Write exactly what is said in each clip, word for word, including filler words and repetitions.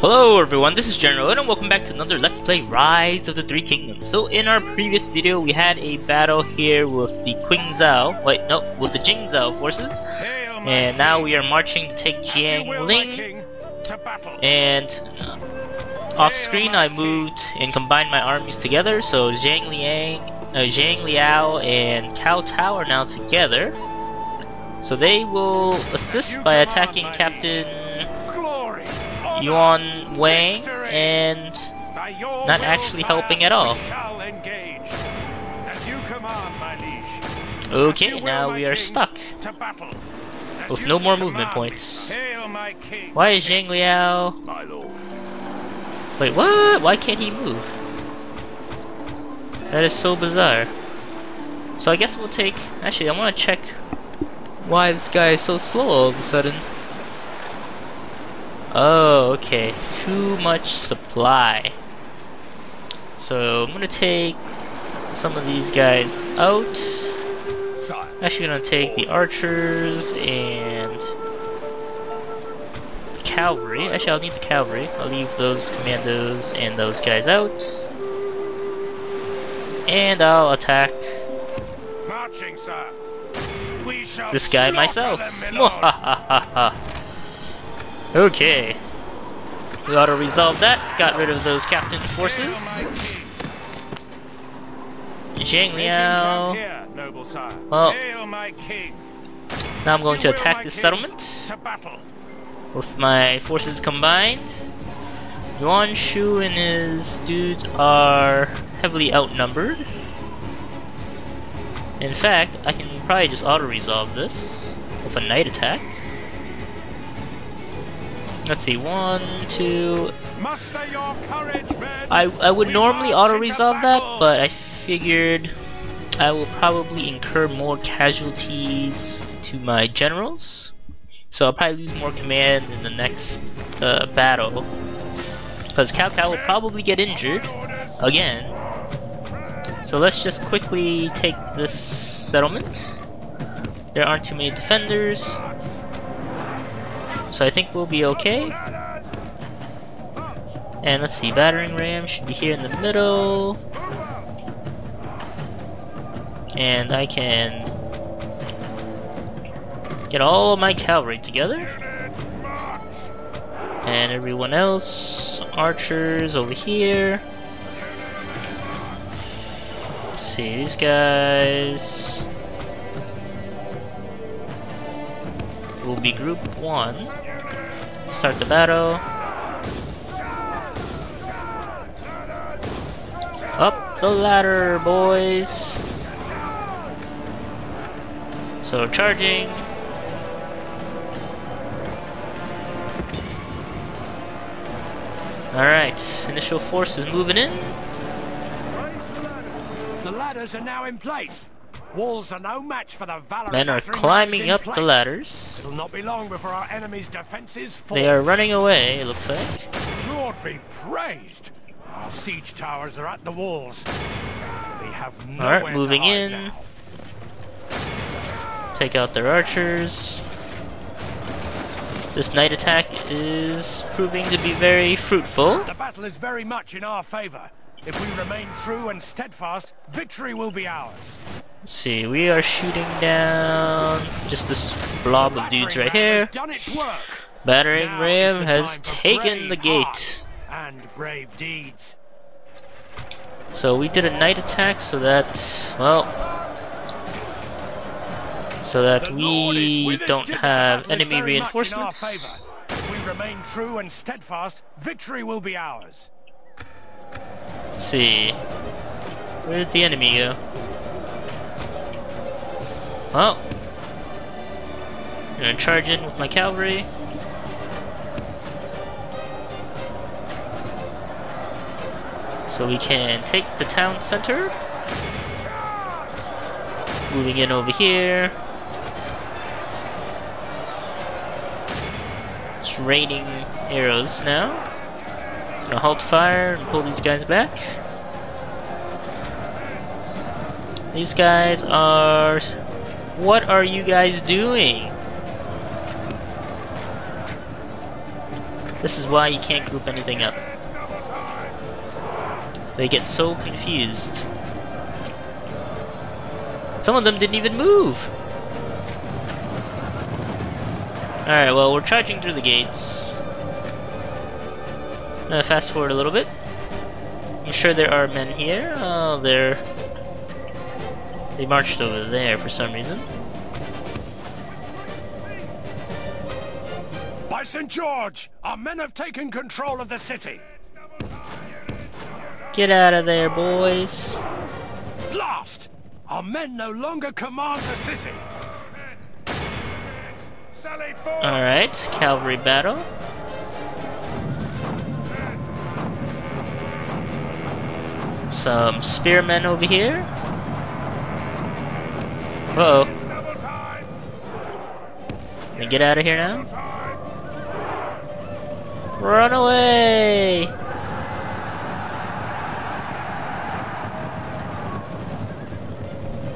Hello everyone, this is General and welcome back to another Let's Play Rise of the Three Kingdoms. So in our previous video we had a battle here with the Qing Zhao, wait no, with the Jing Zhao forces. And now we are marching to take Jiang Ling. And uh, off screen I moved and combined my armies together, so Zhang Liang, uh, Zhang Liao and Cao Tao are now together. So they will assist by attacking Captain Yuan Wang and not actually helping at all. Okay, now we are stuck with no more movement points. Why is Zhang Liao... Wait, what? Why can't he move? That is so bizarre. So I guess we'll take... Actually, I want to check why this guy is so slow all of a sudden. Oh, okay. Too much supply. So I'm gonna take some of these guys out. I'm actually gonna take the archers and the cavalry. Actually, I'll need the cavalry. I'll leave those commandos and those guys out. And I'll attack this guy myself. Okay, we ought to resolve that. Got rid of those captain forces. Zhang Liao. Well, now I'm going to attack this settlement with my forces combined. Yuan Shu and his dudes are heavily outnumbered. In fact, I can probably just auto-resolve this with a night attack. Let's see, one, two... I, I would normally auto-resolve that, but I figured I will probably incur more casualties to my generals. So I'll probably lose more command in the next uh, battle. Because Cao Cao will probably get injured again. So let's just quickly take this settlement. There aren't too many defenders. So I think we'll be okay. And let's see, battering ram should be here in the middle. And I can get all of my cavalry together. And everyone else, archers over here. Let's see, these guys will be group one. Start the battle. Up the ladder, boys. So charging. Alright, initial force is moving in. The ladders are now in place. Walls are no match for the valor. Men are climbing up the ladders. It'll not be long before our enemy's defenses fall. They are running away, it looks like. Lord be praised! Our siege towers are at the walls. We have nowhere to hide now. Alright, moving in. Take out their archers. This night attack is proving to be very fruitful. The battle is very much in our favor. If we remain true and steadfast, victory will be ours. Let's see, we are shooting down just this blob of dudes right here. Battering ram has taken the gate. And brave deeds. So we did a night attack so that, well, so that we don't have enemy reinforcements. If we remain true and steadfast, victory will be ours. Let's see, where did the enemy go? Well, I'm gonna charge in with my cavalry. So we can take the town center. Moving in over here. It's raining arrows now. I'm gonna halt fire and pull these guys back. These guys are... What are you guys doing? This is why you can't group anything up. They get so confused. Some of them didn't even move! Alright, well, we're charging through the gates. Now fast forward a little bit. I'm sure there are men here. Oh, they're... They marched over there for some reason. By Saint George, our men have taken control of the city. Get out of there, boys. Blast! Our men no longer command the city. Alright, cavalry battle. Some spearmen over here. Uh-oh. Can we get out of here now? Run away!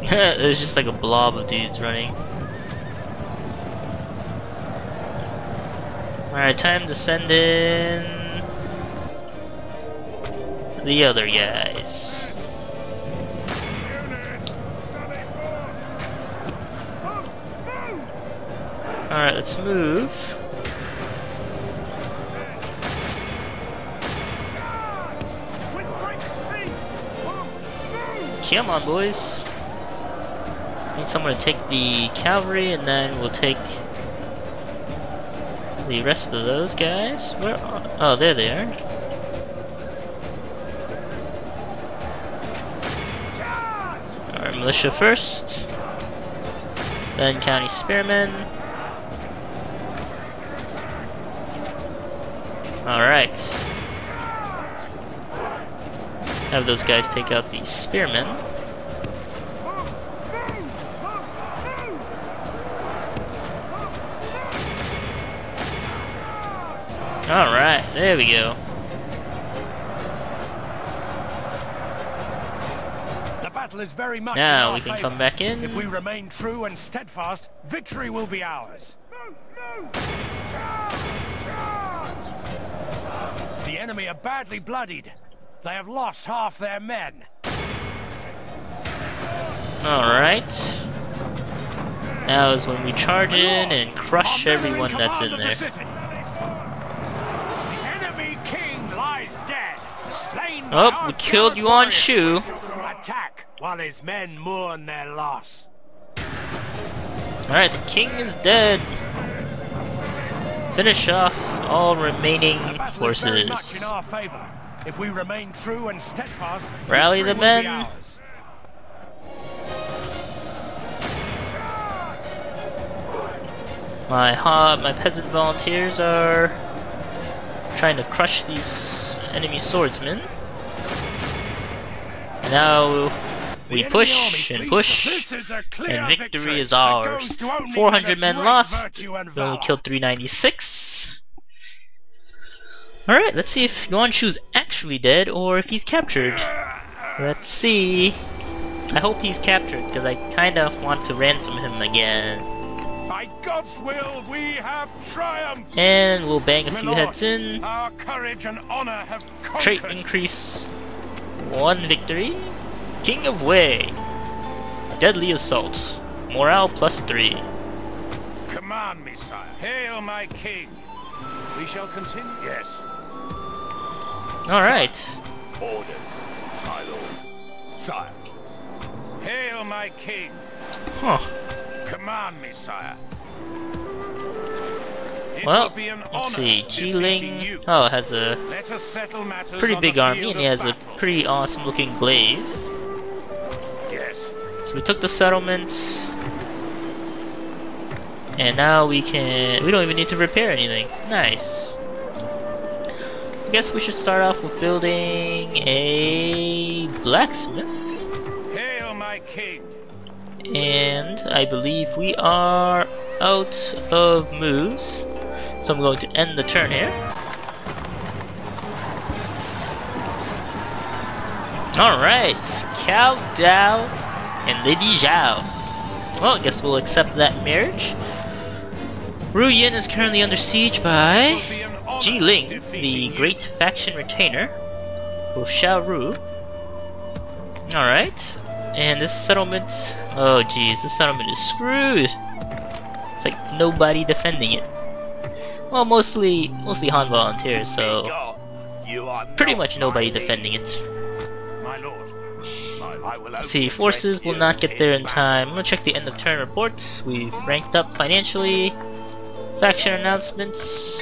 There's just like a blob of dudes running. Alright, time to send in... the other guys. Alright, let's move. Come on, boys. Need someone to take the cavalry, and then we'll take... the rest of those guys? Where are... Oh, there they are. Alright, militia first. Then county spearmen. Alright. Have those guys take out the spearmen. Alright, there we go. The battle is very much now we can favor. Come back in. If we remain true and steadfast, victory will be ours. Move, move. Charge, charge. The enemy are badly bloodied. They have lost half their men. Alright. Now is when we charge in and crush everyone that's in there. Oh, we killed Yuan Shu. Attack while his men mourn their loss. Alright, the king is dead. Finish off all remaining forces. If we remain true and steadfast, rally the men. My hob, my peasant volunteers are trying to crush these enemy swordsmen. Now we push and push, and victory is ours. four hundred men lost, we only killed three ninety-six. Alright, let's see if Yuan Shu's actually dead or if he's captured. Let's see. I hope he's captured, because I kind of want to ransom him again. By God's will, we have triumphed. And we'll bang a few heads in. Our courage and honor have conquered. Trait increase. One victory. King of Wei. Deadly assault. Morale plus three. Command me, sire. Hail my king. We shall continue. Yes. All right. Orders, my lord. Sire. Hail my king. Huh. Command me, sire. Well, let's see, Ji Ling, oh, has a pretty big army, and he has a pretty awesome looking glaive. Yes. So we took the settlement, and now we can, we don't even need to repair anything. Nice. I guess we should start off with building a blacksmith. Hail my king. And I believe we are out of moves. So I'm going to end the turn here. Alright, Cao Tao and Lady Zhao. Well, I guess we'll accept that marriage. Ru Yin is currently under siege by Ji Ling, the great faction retainer of Xiao Ru. Alright, and this settlement, oh geez, this settlement is screwed. It's like nobody defending it. Well, mostly, mostly Han volunteers, so pretty much nobody defending it. My lord. Let's see, forces will not get there in time. I'm gonna check the end of turn reports. We've ranked up financially. Faction announcements.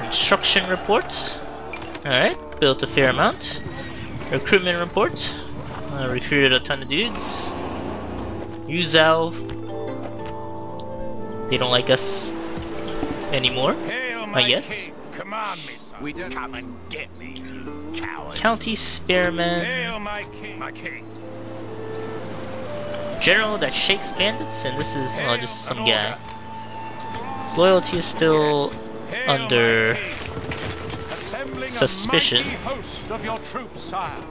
Construction reports. Alright, built a fair amount. Recruitment report. Uh, recruited a ton of dudes. Yu Zhao. They don't like us anymore, I guess. We don't come and get me. Coward. County Spearman. Hail my king, my king. General that shakes bandits, and this is well, just some guy. His loyalty is still yes. under suspicion. Of your troops, sire.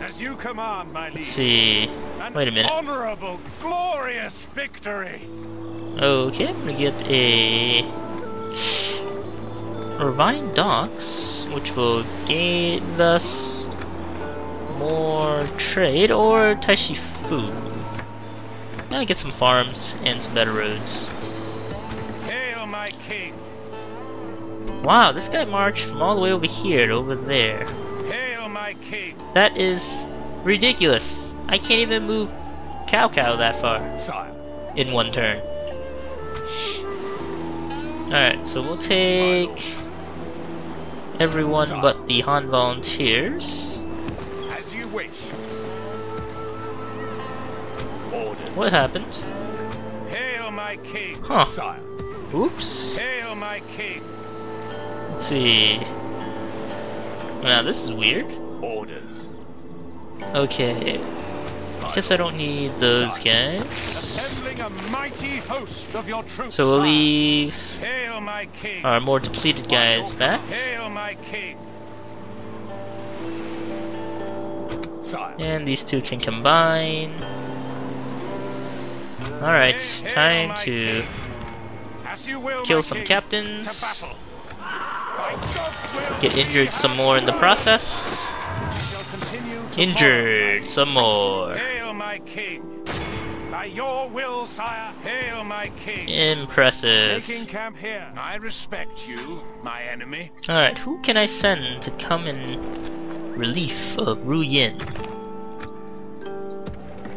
As you command, my Let's see. Wait a minute. Honorable, glorious victory. Okay, I'm gonna get a Irvine Docks, which will give us more trade, or Taishi food. I'm gonna get some farms and some better roads. Hail my king. Wow, this guy marched from all the way over here to over there. Hail my king. That is ridiculous. I can't even move Cao Cao that far Sire. in one turn. Alright, so we'll take everyone but the Han volunteers. As you wish. What happened? Hail my king. Huh. Oops. Hail my king. Let's see. Now this is weird. Orders. Okay. Guess I don't need those guys. Assembling a mighty host of your troops. So we'll leave Hail my king. Our more depleted guys back. Hail my king. And these two can combine. Alright, time to kill some captains. Get injured some more in the process. Injured some more. King. By your will, sire, hail my king. Impressive. I respect you, my enemy. Alright, who can I send to come in relief of Ru Yin?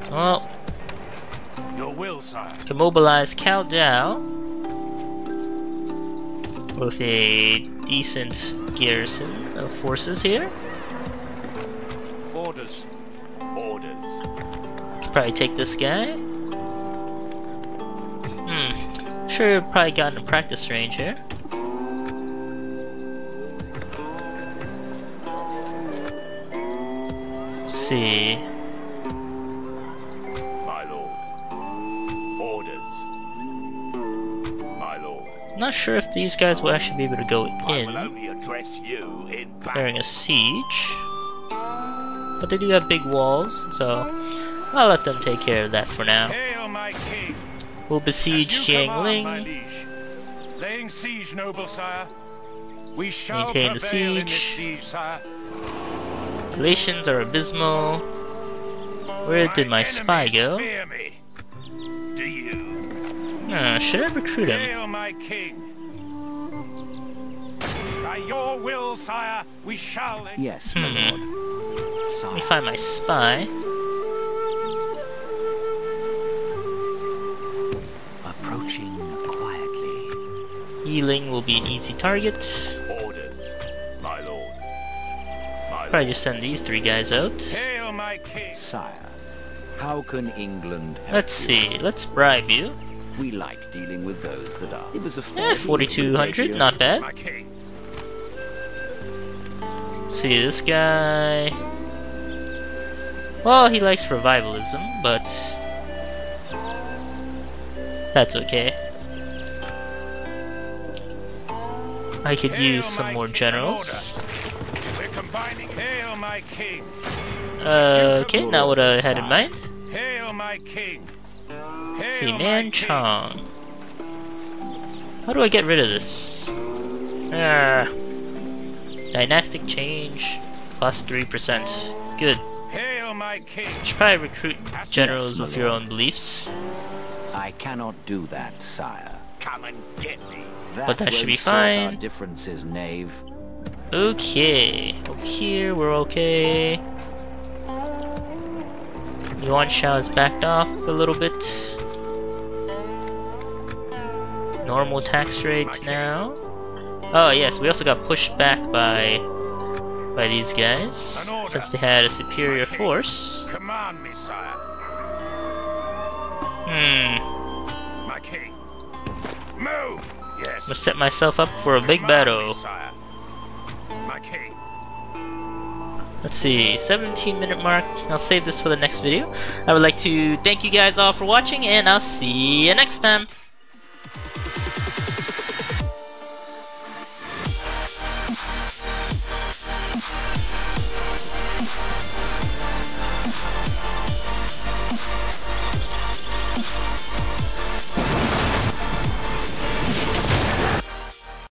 Well, your will, sire. To mobilize Cao Tao with a decent garrison of forces here. Orders. Orders. Probably take this guy. Hmm. Sure, probably got in a practice range here. Let's see. My lord. Orders. My lord. Not sure if these guys will actually be able to go in. During a siege. But they do have big walls, so I'll let them take care of that for now. Hail my king. We'll besiege Jiang Ling. Laying siege, noble sire. We shall maintain the siege. In this siege sire. Relations are abysmal. Where my did my spy go? Do you? Ah, should I recruit him? Hail my king. By your will, sire, we shall. Yes, my hmm. lord. Let me find my spy. Approaching quietly. Yiling will be an easy target. Orders, my lord. My Probably just send these three guys out. Hail my king. Sire, how can England help Let's you? see. Let's bribe you. We like dealing with those that are. It was a eh, forty-two hundred, not bad. Let's see this guy. Well, he likes revivalism, but that's okay. I could Hail use some more generals. We're combining. Hail my king. Uh, okay, not what I had in mind. Hail my king. Hail Let's see, Man Chong. How do I get rid of this? Ah. Dynastic change, plus three percent. Good. Hail my king. Try recruit generals with your own beliefs. I cannot do that, sire. Come and get me. But that should be fine. Our differences, knave. Okay. Over here, we're okay. Yuan Shao has backed off a little bit. Normal tax rate now. Oh yes, we also got pushed back by by these guys since they had a superior force. Command me, sire. Hmm. My king. Move. Yes. I'm gonna set myself up for a big battle. My king. Let's see, seventeen minute mark. I'll save this for the next video. I would like to thank you guys all for watching, and I'll see you next time.